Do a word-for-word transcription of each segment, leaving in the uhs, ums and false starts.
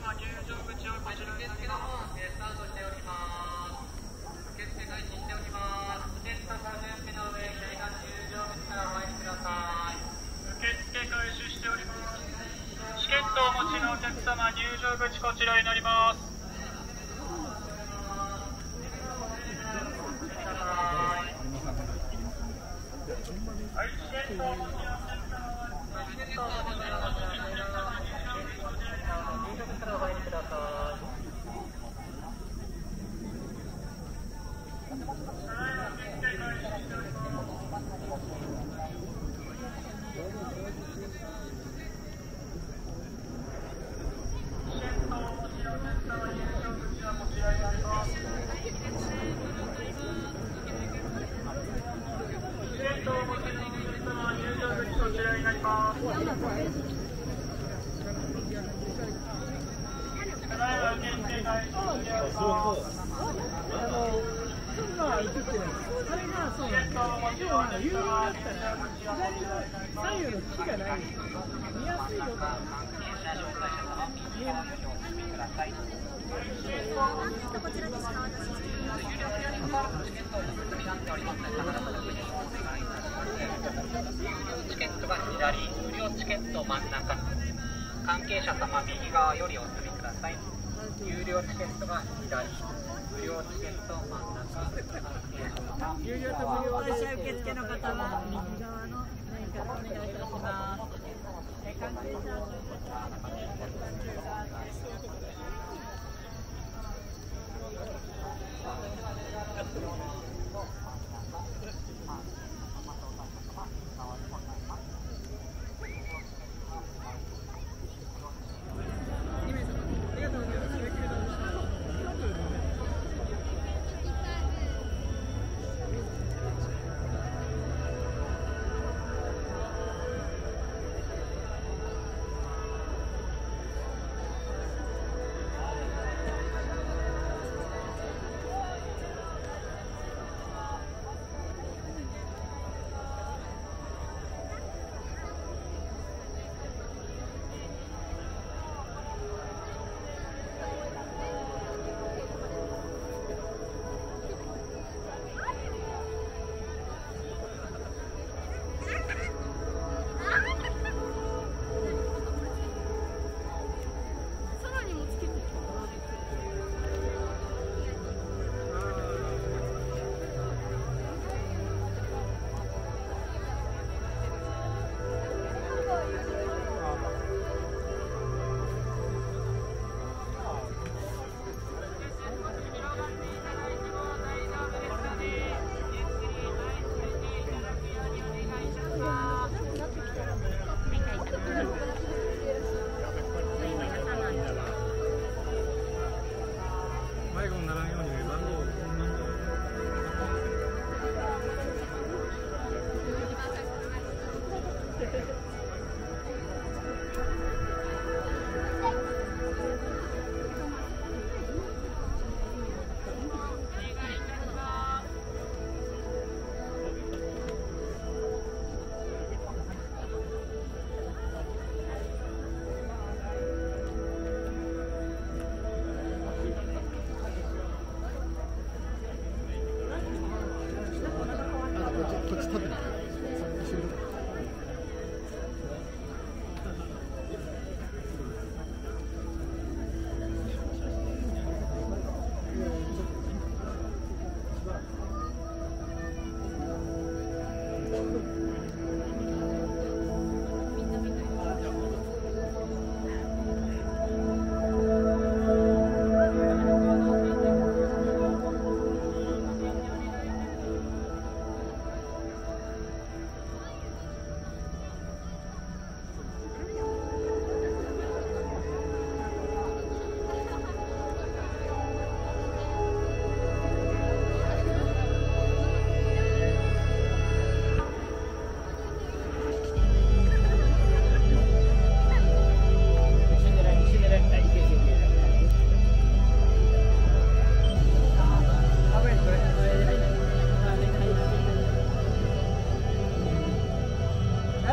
様入場口をこちら受付の方でスタートしております。受付開始しております。チケットご準備の上、左側入場口からお入りください。受付開始しております。チケットをお持ちのお客様、入場口こちらになります。はい、チケットをお持ちのお客様、チケットをお持ちのお客様、大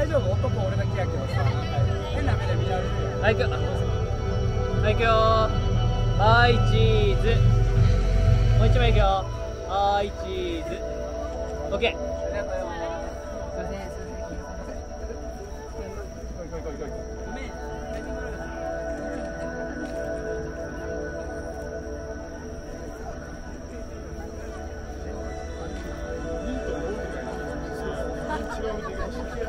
丈夫、男俺がキヤキヤさ、変な目で見られる。はい、枚いくよー。はいチーズ、もう一枚いくよー。はいチーズ、 OK。 ありがとうございます。すいませんすいません